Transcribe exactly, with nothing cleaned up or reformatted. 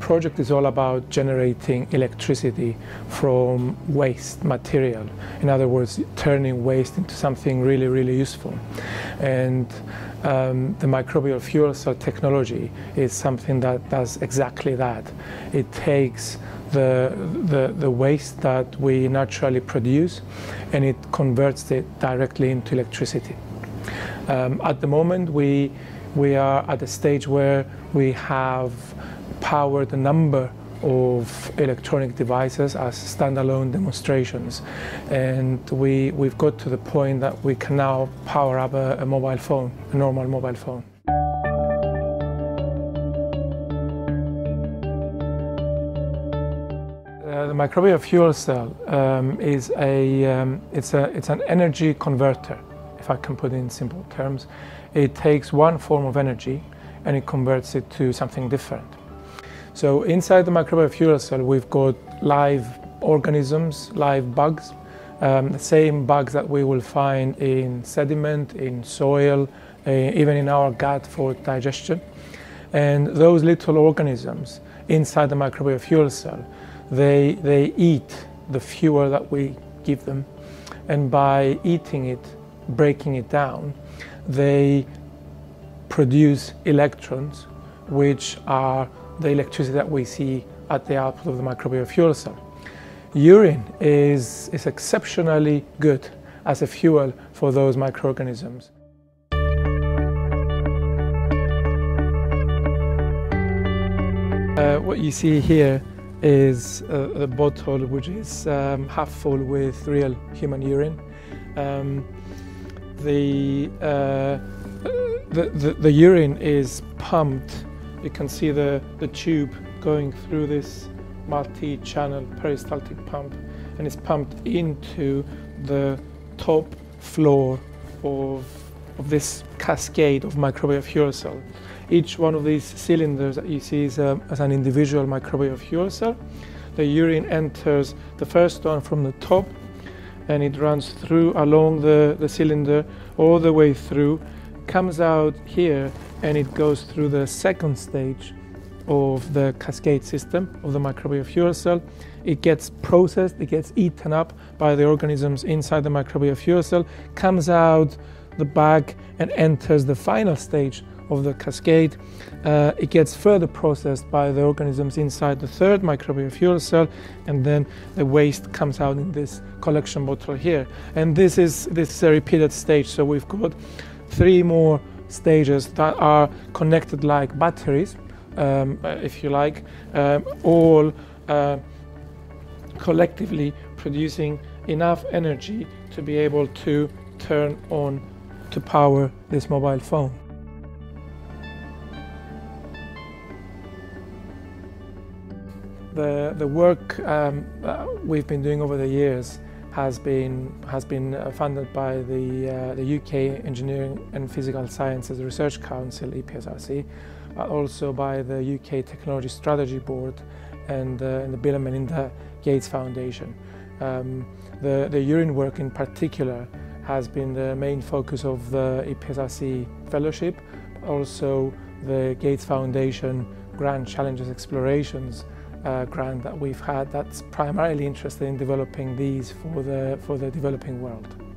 project is all about generating electricity from waste material. In other words, turning waste into something really, really useful. And um, the microbial fuel cell technology is something that does exactly that. It takes the, the, the waste that we naturally produce and it converts it directly into electricity. Um, at the moment, we We are at a stage where we have powered a number of electronic devices as standalone demonstrations, and we, we've got to the point that we can now power up a, a mobile phone, a normal mobile phone. Uh, the microbial fuel cell um, is a, um, it's a, it's an energy converter, if I can put it in simple terms. It takes one form of energy and it converts it to something different. So inside the microbial fuel cell we've got live organisms, live bugs, um, the same bugs that we will find in sediment, in soil, uh, even in our gut for digestion. And those little organisms inside the microbial fuel cell, they, they eat the fuel that we give them, and by eating it, breaking it down, they produce electrons, which are the electricity that we see at the output of the microbial fuel cell. Urine is, is exceptionally good as a fuel for those microorganisms. Uh, what you see here is uh, a bottle which is um, half full with real human urine. Um, The, uh, the, the, the urine is pumped. You can see the, the tube going through this multi-channel peristaltic pump, and it's pumped into the top floor of, of this cascade of microbial fuel cell. Each one of these cylinders that you see is a, as an individual microbial fuel cell. The urine enters the first one from the top, and it runs through along the, the cylinder all the way through, comes out here, and it goes through the second stage of the cascade system of the microbial fuel cell. It gets processed, it gets eaten up by the organisms inside the microbial fuel cell, comes out the bag and enters the final stage of the cascade. Uh, it gets further processed by the organisms inside the third microbial fuel cell, and then the waste comes out in this collection bottle here. And this is, this is a repeated stage, so we've got three more stages that are connected like batteries, um, if you like, um, all uh, collectively producing enough energy to be able to turn on, to power this mobile phone. The, the work um, uh, we've been doing over the years has been, has been uh, funded by the, uh, the U K Engineering and Physical Sciences Research Council, E P S R C, but also by the U K Technology Strategy Board and, uh, and the Bill and Melinda Gates Foundation. Um, the, the urine work in particular has been the main focus of the E P S R C Fellowship, also the Gates Foundation Grand Challenges Explorations Uh, grant that we've had that's primarily interested in developing these for the for the developing world.